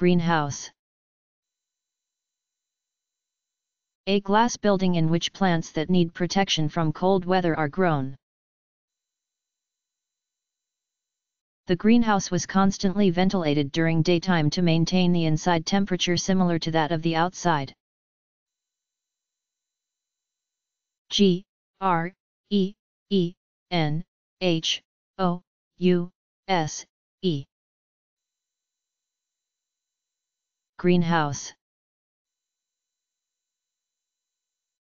greenhouse. A glass building in which plants that need protection from cold weather are grown. The greenhouse was constantly ventilated during daytime to maintain the inside temperature similar to that of the outside. G, R, E, E, N, H, O, U, S, E. Greenhouse.